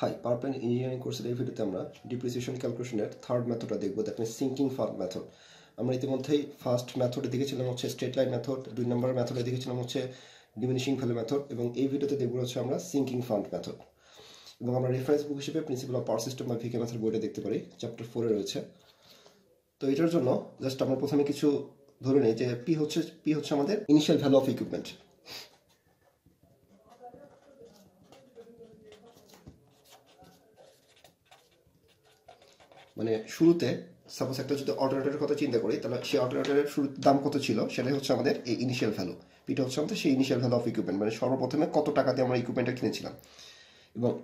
High power plant engineering course भिडियोते depreciation क्यालकुलेशनर third मेथडटा देखो that means sinking fund method. আমরা ইতিমধ্যেই ফার্স্ট মেথডে দেখেছিলাম হচ্ছে স্ট্রেট লাইন মেথড, দুই নম্বর মেথডে দেখেছিলাম হচ্ছে ডিমিনিশিং ভ্যালু মেথড এবং এই ভিডিওতে দেখব হচ্ছে আমরা সিঙ্কিং ফান্ড মেথড। এবং আমরা রেফারেন্স বুক হিসেবে প্রিন্সিপাল অফ পাওয়ার সিস্টেম বা ভিকে মেথড বইটা দেখতে পারি, চ্যাপ্টার 4 এ রয়েছে। তো এটার জন্য জাস্ট আমরা প্রথমে কিছু ধরে নেই যে পি হচ্ছে আমাদের ইনিশিয়াল ভ্যালু অফ ইকুইপমেন্ট। মানে শুরুতে सपोज एक जो अल्टरनेटर कथा चिंता करी से अल्टरनेटर शुरू दाम कत छो से हमारे इनिशियल भैलू पीटा हमारे से इनिशियल भैलू अफ इक्विपमेंट मैं सर्वप्रथम कत टाका दिए इक्विपमेंट किनेछिलाम।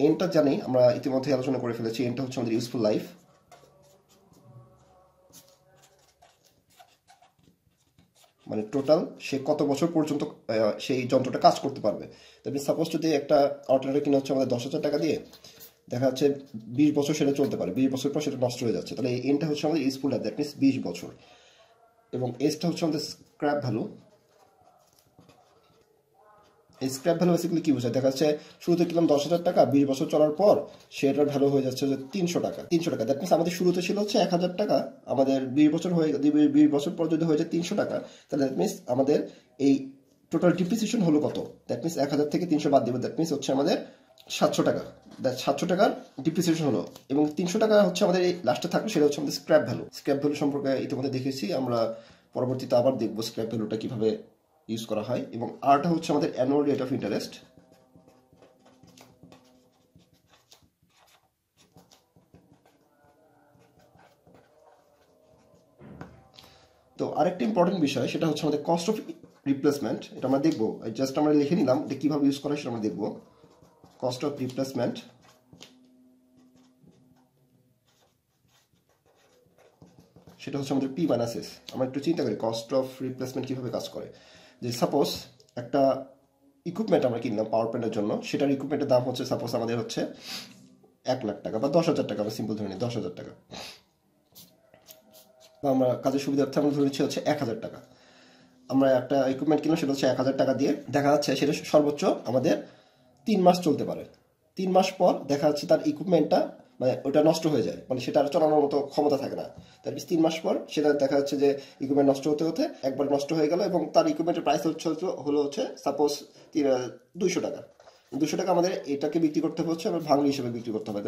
एंडटा जानी इतिमध्ये आलोचना कर फेलेछि, एंडटा हच्छे आमादेर यूजफुल लाइफ। मैं टोटाल से कत बछर पर्यन्त सेई यंत्रटा काज करते पारबे। तबे सपोज जो एक अल्टरनेटर किने हच्छे आमादेर 10,000 टाका दिए देखा जाए 20 बचर से चलते परे, 20 बचर पर से नष्ट हो जाए। एंडटा हमारे यूजफुल लाइफ दैट मीन्स 20 बचर और एजटा हमारे scrap value. Scrap value basically कि बोझाय देखा जाए शुरूते किनलाम 10,000 टाका, 20 बचर चलार पर सेटार भैलू हो जाए 300 टाका। दैट मीन्स आमादेर शुरूते छिलो हच्छे 1,000 टाका, आमादेर 20 बचर पर जो हो जाए 300 टाका ताहले दैट मीन्स आमादेर एई टोटाल डिप्रिसिएशन हलो कत, दैट मीन्स 1,000 थेके 300 बाद दिबो दैट मीन्स हच्छे आमादेर 700 টাকা। 700 টাকার ডিপ্রিসিয়েশন হলো এবং 300 টাকা হচ্ছে আমাদের এই লাস্টে থাকলো, সেটা হচ্ছে আমাদের স্ক্র্যাপ ভ্যালু। স্ক্র্যাপ ভ্যালু সম্পর্কে ইতিমধ্যে দেখেছি, আমরা পরবর্তীতে আবার দেখব স্ক্র্যাপ ভ্যালুটা কিভাবে ইউজ করা হয়। এবং আরটা হচ্ছে আমাদের অ্যানুয়াল রেট অফ ইন্টারেস্ট। তো আরেকটা ইম্পর্টেন্ট বিষয় সেটা হচ্ছে আমাদের কস্ট অফ রিপ্লেসমেন্ট। এটা আমরা দেখব, জাস্ট আমরা লিখে নিলাম এটা কিভাবে ইউজ করা হয় সেটা আমরা দেখব। cost of replacement সেটা হচ্ছে আমাদের p minus s। আমরা একটু চিন্তা করি cost of replacement কিভাবে কাজ করে। যে সাপোজ একটা ইকুইপমেন্ট আমরা কিনলাম পাওয়ার প্ল্যান্টের জন্য, সেটার ইকুইপমেন্টের দাম হচ্ছে সাপোজ আমাদের হচ্ছে 1,00,000 টাকা বা 10,000 টাকা, আমরা সিম্পল ধরে নিই 10,000 টাকা। বা আমরা কাজের সুবিধার্থে আমরা ধরে নিচ্ছি হচ্ছে 1,000 টাকা। আমরা একটা ইকুইপমেন্ট কিনলাম সেটা হচ্ছে 1,000 টাকা দিয়ে, দেখা যাচ্ছে সেটা সর্বোচ্চ আমাদের 3 মাস চলতে পারে। 3 মাস পর দেখা যাচ্ছে তার ইকুইপমেন্টটা মানে ওটা নষ্ট হয়ে যায়, মানে সেটা আর চালানোর মতো ক্ষমতা থাকে না। তার 3 মাস পর সেটা দেখা যাচ্ছে যে ইকুইপমেন্ট নষ্ট হতে হতে একবার নষ্ট হয়ে গেল এবং তার ইকুইপমেন্টের প্রাইস হলো হচ্ছে সাপোজ 200 টাকা। 200 টাকা আমাদের এটাকে বিক্রি করতে হচ্ছে, আবার ভাঙড়ি হিসেবে বিক্রি করতে হবে,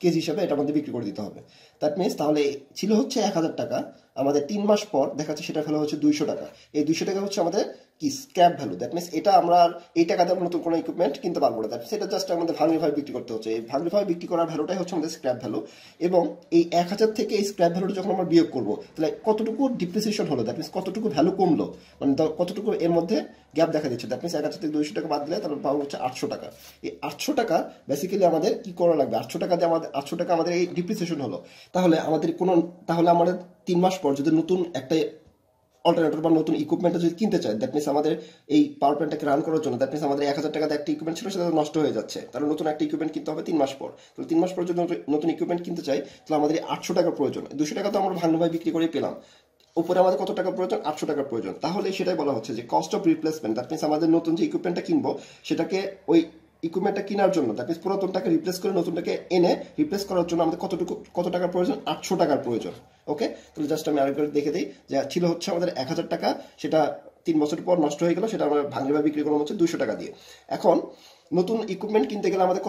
কেজি হিসেবে এটা আমাদের বিক্রি করে দিতে হবে। দ্যাট মিনস তাহলে ছিল হচ্ছে 1,000 টাকা, আমাদের 3 মাস পর দেখা যাচ্ছে সেটা ফেলা হচ্ছে 200 টাকা। এই 200 টাকা হচ্ছে আমাদের কি স্ক্র্যাপ ভ্যালু। দ্যাট মিনস এটা আমরা এই টাকা দিয়ে আমরা নতুন কোনো ইকুইপমেন্ট কিনতে পারবো না, সেটা জাস্ট আমাদের ভাঙড়ি ভাবে বিক্রি করতে হচ্ছে। এই ভাঙড়ি ভাবে বিক্রি করার ভ্যালুটাই হচ্ছে আমাদের স্ক্র্যাপ ভ্যালু। এবং এই 1,000 থেকে এই স্ক্র্যাপ ভ্যালুটা যখন আমরা বিয়োগ করবো তাহলে কতটুকু ডিপ্রিসিয়েশন হলো, দ্যাট মিনস কতটুকু ভ্যালু কমলো, মানে কতটুকু এর মধ্যে গ্যাপ দেখা দিচ্ছে। দ্যাট মিনস 1,000 থেকে 200 টাকা বাদ দিলে তারপর পাবো হচ্ছে 800 টাকা। এই 800 টাকা বেসিক্যালি আমাদের কি করা লাগবে, 800 টাকা দিয়ে আমাদের 800 টাকা আমাদের এই ডিপ্রিসিয়েশন হলো। তাহলে আমাদের 3 মাস পর যদি নতুন একটা অল্টারনেটর বা নতুন ইকুইপমেন্টটা যদি কিনতে চাই, দ্যাট মিনস আমাদের এই পাওয়ার প্ল্যান্টটাকে রান করার জন্য দ্যাট মিনস আমাদের 1,000 টাকা দিয়ে একটা ইকুইপমেন্ট ছিল, সেটা নষ্ট হয়ে যাচ্ছে, তাহলে নতুন একটা ইকুইপমেন্ট কিনতে হবে 3 মাস পর। তাহলে 3 মাস পর যদি নতুন ইকুইপমেন্ট কিনতে চাই তাহলে আমাদের 800 টাকা প্রয়োজন। 200 টাকা তো আমরা ভাঙড়ি বিক্রি করে পেলাম, উপরে আমাদের কত টাকা প্রয়োজন, 800 টাকা প্রয়োজন। তাহলে সেটাই বলা হচ্ছে যে cost of replacement. That means আমাদের নতুন যে ইকুইপমেন্টটা কিনবো সেটাকে ওই ইকুইপমেন্টটা কেনার জন্য দ্যাট মিনস পুরাতনটাকে রিপ্লেস করে নতুনটাকে এনে রিপ্লেস করার জন্য আমাদের কত টাকার প্রয়োজন, 800 টাকার প্রয়োজন। ওকে, তাহলে জাস্ট আমি আরেকবার দেখে দিই যে ছিল হচ্ছে আমাদের 1,000 টাকা, সেটা 3 বছর পর নষ্ট হয়ে গেল, সেটা আমরা ভাঙড়ি বা বিক্রি করলাম হচ্ছে 200 টাকা দিয়ে। এখন নতুন ইকুইপমেন্ট কিনতে গেলে আমাদের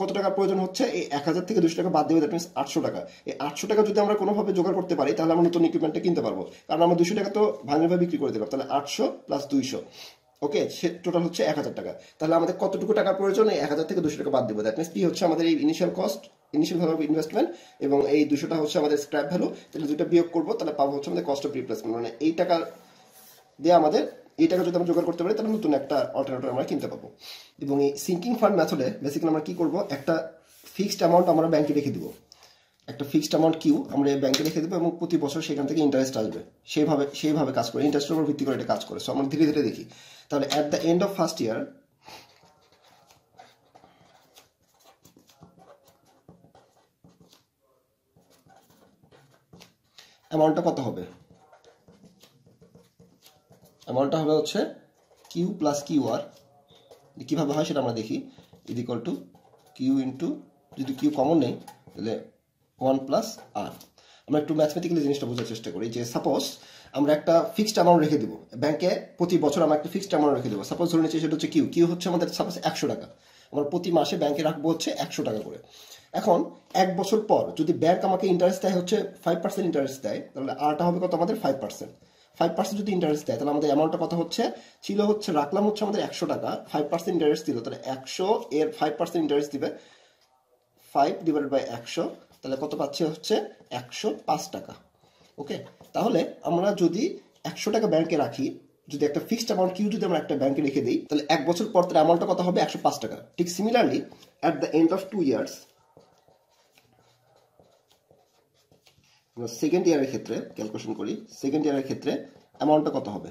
কত টাকার প্রয়োজন হচ্ছে, এই 1,000 থেকে 200 টাকা বাদ দিয়ে দ্যাট মিনস 800 টাকা। এই 800 টাকা যদি আমরা কোনোভাবে জোগাড় করতে পারি তাহলে আমরা নতুন ইকুইপমেন্টটা কিনতে পারবো, কারণ আমরা 200 টাকা তো ভাঙড়ি বা বিক্রি করে দিলাম। তাহলে 800 + 200, ওকে, সে টোটাল হচ্ছে 1,000 টাকা। তাহলে আমাদের কতটুকু টাকা প্রয়োজন, এই 1,000 থেকে 200 টাকা বাদ দেবো। দ্যাট মিনস কি হচ্ছে আমাদের এই initial cost, initial value of investment, এবং এই 200টা হচ্ছে আমাদের স্ক্র্যাপ ভ্যালু। তাহলে দুটো বিয়োগ করবো তাহলে পাবো হচ্ছে আমাদের কস্ট অফ রিপ্লেসমেন্ট। মানে এই টাকা দিয়ে আমাদের এই টাকা যদি আমরা জোগাড় করতে পারি তাহলে নতুন একটা অল্টারনেটর আমরা কিনতে পাবো। এবং এই সিঙ্কিং ফান্ড মেথডে বেসিক্যালি আমরা কি করবো, একটা ফিক্সড অ্যামাউন্ট আমরা ব্যাংকে রেখে দেবো, একটা ফিক্সড অ্যামাউন্ট কিউ আমরা ব্যাংকে রেখে দেবো এবং প্রতি বছর সেখান থেকে ইন্টারেস্ট আসবে। সেইভাবে কাজ করে, ইন্টারেস্টের উপর ভিত্তি করে এটা কাজ করে। সো আমরা ধীরে ধীরে দেখি। তাহলে at the end of first year অ্যামাউন্টটা কত হবে, অ্যামাউন্টটা হবে হচ্ছে কিউ প্লাস কিউ আর। কিভাবে হয় সেটা আমরা দেখি, is equal to Q into যদি Q কমন নেই তাহলে 1 plus R আমরা একটু ম্যাথমেটিক্যালি জিনিসটা বোঝার চেষ্টা করি যে সাপোজ আমরা একটা ফিক্সড অ্যামাউন্ট রেখে দেব ব্যাংকে প্রতি বছর আমরা একটা ফিক্সড অ্যামাউন্ট রেখে দেব সাপোজ ধরে নিচ্ছি সেটা হচ্ছে Q Q হচ্ছে আমাদের সাপোজ 100 টাকা আমরা প্রতি মাসে ব্যাংকে রাখবো হচ্ছে 100 টাকা করে এখন এক বছর পর যদি ব্যাংক আমাকে ইন্টারেস্ট দেয় হচ্ছে 5% ইন্টারেস্ট দেয় তাহলে R টা হবে কত আমাদের 5% যদি ইন্টারেস্ট দেয় তাহলে আমাদের অ্যামাউন্টটা কত হচ্ছে ছিল হচ্ছে রাখলাম হচ্ছে আমাদের 100 টাকা 5% ইন্টারেস্ট দিল তাহলে 100 এর 5% ইন্টারেস্ট দিবে 5 divided by 100 তাহলে কত পাচ্ছি হচ্ছে 105 টাকা ওকে তাহলে আমরা যদি 100 টাকা ব্যাংকে রাখি যদি একটা ফিক্সড অ্যামাউন্ট কিউ যদি আমরা একটা ব্যাংকে রেখে দেই তাহলে এক বছর পর তার অ্যামাউন্টটা কত হবে 105 টাকা ঠিক similarly at the end of 2 years আমরা সেকেন্ড ইয়ারের ক্ষেত্রে ক্যালকুলেশন করি সেকেন্ড ইয়ারের ক্ষেত্রে অ্যামাউন্টটা কত হবে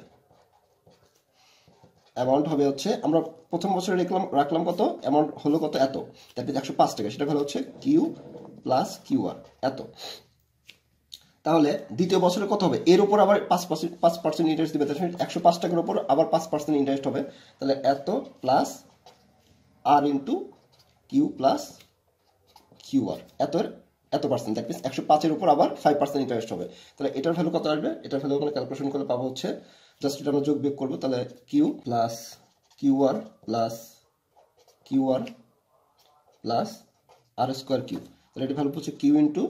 অ্যামাউন্ট হবে হচ্ছে আমরা প্রথম বছরে রাখলাম কত অ্যামাউন্ট হলো কত এত তাহলে 105 টাকা সেটা হলো হচ্ছে কিউ প্লাস কিউআর এত তাহলে দ্বিতীয় বছরে কত হবে এর উপর আবার 5% ইন্টারেস্ট দিবে তাহলে 105 টাকার উপর আবার 5% ইন্টারেস্ট হবে তাহলে এত plus r into Q plus q r এতর এত পার্সেন্ট দ্যাট মিন্স 105 এর উপর আবার 5% ইন্টারেস্ট হবে তাহলে এটার ভ্যালু কত আসবে এটার ভ্যালু আমরা ক্যালকুলেশন করে পাবো হচ্ছে জাস্ট এটা আমরা যোগ বিয়োগ করব তাহলে Q plus QR plus QR plus r square Q তাহলে এটা ভ্যালু হচ্ছে Q into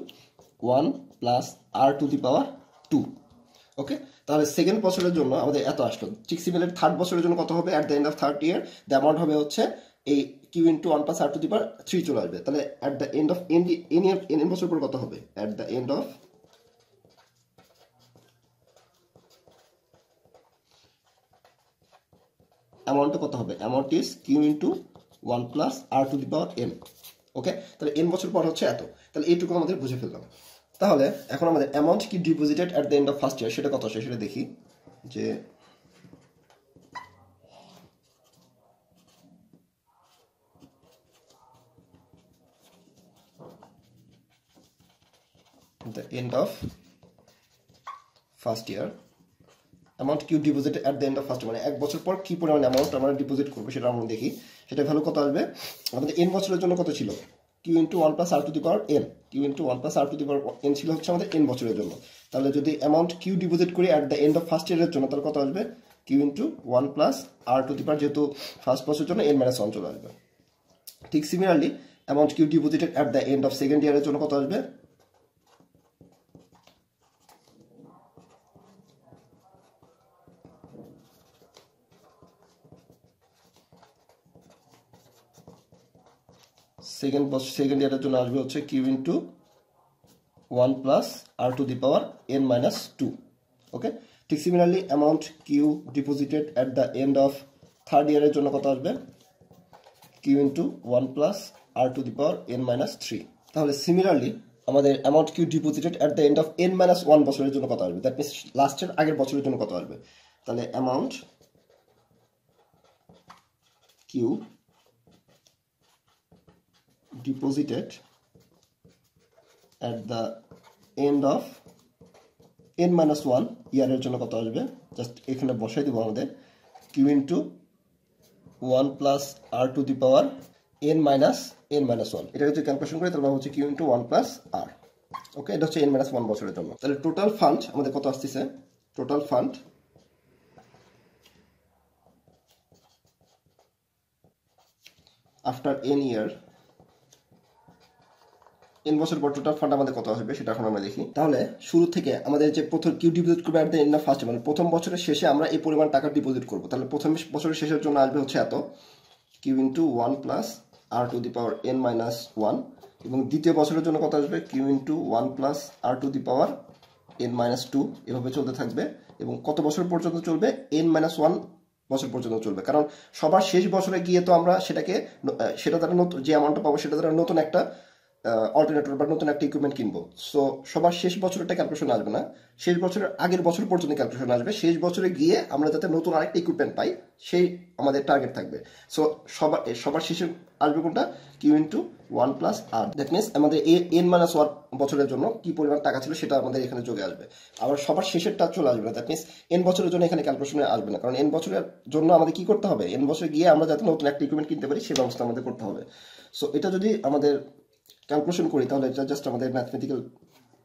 1 plus r to the power 2 okay তাহলে সেকেন্ড বছরের জন্য আমাদের এত আসলো ঠিক সিমিলার থার্ড বছরের জন্য কত হবে at the end of third year the amount হবে হচ্ছে এই Q into 1 plus R to the power 3 চলে আসবে তাহলে at the end of n বছর পর কত হবে at the end of amount কত হবে amount is Q into 1 plus R to the power n ওকে তাহলে n বছর পর হচ্ছে এত তাহলে এইটুকু আমাদের বুঝে ফেললাম তাহলে এখন আমাদের amount কি deposited at the end of first year সেটা কত আসে সেটা দেখি যে the end of first year amount q deposited at the end of first year মানে এক বছর পর কি পরিমাণ অ্যামাউন্ট আমরা ডিপোজিট করব সেটা আমরা দেখি সেটা ভ্যালু কত আসবে আমাদের n বছরের জন্য কত ছিল q into 1 plus r to the power n q into 1 plus r to the power n ছিল হচ্ছে আমাদের n বছরের জন্য তাহলে যদি অ্যামাউন্ট q ডিপোজিট করি at the end of first year এর জন্য তাহলে কত আসবে q into 1 plus r to the power যেহেতু ফার্স্ট বছরের জন্য n minus 1 চলে আসবে ঠিক similarly amount q deposited at the end of second year এর জন্য কত আসবে second year এর জন্য আসবে হচ্ছে q into 1 plus r to the power n minus 2 okay ঠিক similarly amount q deposited at the end of third year এর জন্য কত আসবে q into 1 plus r to the power n minus 3 তাহলে সিমিলারলি আমাদের amount q deposited at the end of n minus 1 বছরের জন্য কত আসবে দ্যাট মিন্স লাস্ট এর আগের বছরের জন্য কত আসবে তাহলে amount q deposited at the end of n minus 1 year এর জন্য কত আসবে জাস্ট এখানে বসাই দেব আমাদের q into 1 plus r to the power n minus 1 এটা যদি ক্যালকুলেশন করি তাহলে হচ্ছে q into 1 plus r ওকে এটা হচ্ছে n minus 1 বছরের জন্য তাহলে টোটাল ফান্ড আমাদের কত আসছে total fund after n year n বছর পর টোটাল ফান্ড আমাদের কত আসবে সেটা এখন আমরা দেখি তাহলে শুরু থেকে আমাদের যে প্রথম কিউ ডিপোজিট করব at the end of first মানে প্রথম বছরের শেষে আমরা এই পরিমাণ টাকা ডিপোজিট করব তাহলে প্রথম বছরের শেষের জন্য আসবে হচ্ছে এত Q into 1 plus r to the power n minus 1 এবং দ্বিতীয় বছরের জন্য কত আসবে Q into 1 plus r to the power n minus 2 এভাবে চলতে থাকবে এবং কত বছর পর্যন্ত চলবে n মাইনাস 1 বছর পর্যন্ত চলবে কারণ সবার শেষ বছরে গিয়ে তো আমরা সেটা দ্বারা নতুন যে অ্যামাউন্টটা পাবো সেটা দ্বারা নতুন একটা অল্টারনেটর বা নতুন একটা ইকুইপমেন্ট কিনবো সো সবার শেষ বছরটা ক্যালকুলেশন আসবে না শেষ বছরের আগের বছর পর্যন্ত ক্যালকুলেশন আসবে শেষ বছরে গিয়ে আমরা যাতে নতুন আরেকটা ইকুইপমেন্ট পাই সেই আমাদের টার্গেট থাকবে সো সবার শেষে আসবে কোনটা Q into 1 plus r that means আমাদের এন মাইনাস 1 বছরের জন্য কি পরিমাণ টাকা ছিল সেটা আমাদের এখানে যোগে আসবে আবার সবার শেষেরটা চলে আসবে না দ্যাট মিন্স এন বছরের জন্য এখানে ক্যালকুলেশনে আসবে না কারণ এন বছরের জন্য আমাদের কি করতে হবে এন বছরে গিয়ে আমরা যাতে নতুন একটা ইকুইপমেন্ট কিনতে পারি সেই ব্যবস্থা আমাদের করতে হবে सो एटा जोदि आमादेर क्यालकुलेशन करी ताहले एटा जस्ट आमादेर मैथमेटिकल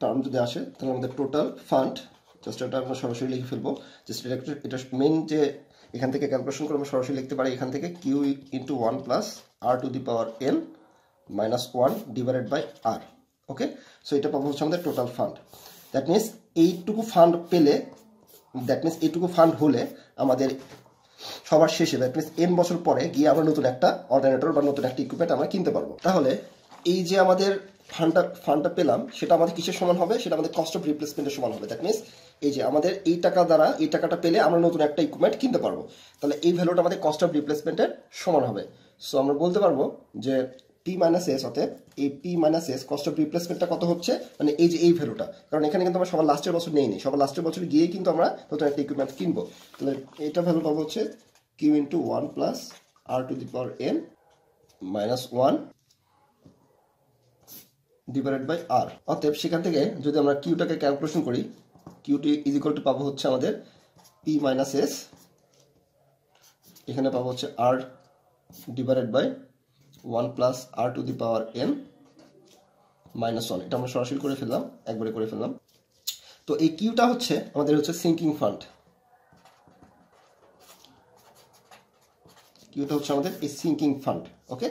टर्म जोदि आसे ताहले आमादेर टोटाल फान्ड जस्ट एटा आमरा सरासरि लिखे फेलबो जस्ट एटा मेन जे एखान थेके क्यालकुलेशन करे आमरा सरासरि लिखते पारी एखान थेके q into 1 plus r to the power n minus 1 divided by r okay so एटा पाबो हच्छे आमादेर टोटाल फान्ड दैट मींस एइटुकु फान्ड पेले दैट मींस एइटुकु फान्ड होले आमादेर সবার শেষে দ্যাট মিন্স এন বছর পরে গিয়ে আমরা নতুন একটা অল্টারনেটর বা নতুন একটা ইকুইপমেন্ট আমরা কিনতে পারবো। তাহলে এই যে আমাদের ফান্ডটা পেলাম সেটা আমাদের কিসের সমান হবে, সেটা আমাদের কস্ট অফ রিপ্লেসমেন্টের সমান হবে। দ্যাট মিন্স এই যে আমাদের এই টাকা দ্বারা এই টাকাটা পেলে আমরা নতুন একটা ইকুইপমেন্ট কিনতে পারবো, তাহলে এই ভ্যালুটা আমাদের কস্ট অফ রিপ্লেসমেন্টের সমান হবে। সো আমরা বলতে পারবো যে পি মাইনাস এস, অতএব এই p minus s cost of রিপ্লেসমেন্টটা কত হচ্ছে, মানে এই যে এই ভ্যালুটা, কারণ এখানে কিন্তু আমরা সবার লাস্টের বছর নেই, সবার লাস্টের বছর গিয়ে কিন্তু আমরা নতুন একটা ইকুইপমেন্ট কিনবো। তাহলে এটা ভ্যালু পাবো হচ্ছে q into one plus r to the power n minus one divided by r. অতএব সেখান থেকে যদি আমরা কিউটাকে ক্যালকুলেশন করি, কিউটি ইজ ইকুয়াল টু পাবো হচ্ছে আমাদের পি মাইনাস এস, এখানে পাবো হচ্ছে r divided by 1 plus r to the power n minus 1। এটা আমরা সরাসরি করে ফেললাম, একবারে করে ফেললাম। তো এই কিউটা হচ্ছে আমাদের হচ্ছে সিঙ্কিং ফান্ড, কিউটা হচ্ছে আমাদের এই সিঙ্কিং ফান্ড। ওকে,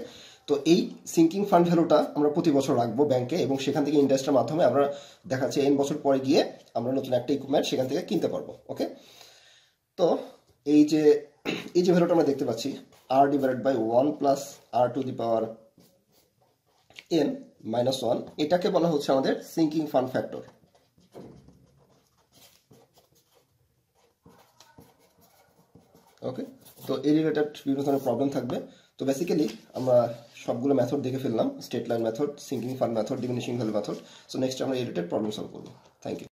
তো এই সিঙ্কিং ফান্ড ভ্যালুটা আমরা প্রতি বছর রাখবো ব্যাংকে, এবং সেখান থেকে ইন্টারেস্টের মাধ্যমে আমরা দেখাচ্ছি n বছর পরে গিয়ে আমরা নতুন একটা ইকুইপমেন্ট সেখান থেকে কিনতে পারবো। ওকে, তো এই যে ভ্যালুটা আমরা দেখতে পাচ্ছি r divided by 1 plus r to the power n minus 1, এটাকে বলা হচ্ছে আমাদের সিঙ্কিং ফান্ড ফ্যাক্টর। ওকে, তো এই রিলেটেড বিভিন্ন ধরনের প্রবলেম থাকবে। তো বেসিক্যালি আমরা সবগুলো মেথড দেখে ফেললাম, straight line method, sinking fund method, diminishing value method. So next আমরা এই রিলেটেড প্রবলেম সলভ করব। Thank you.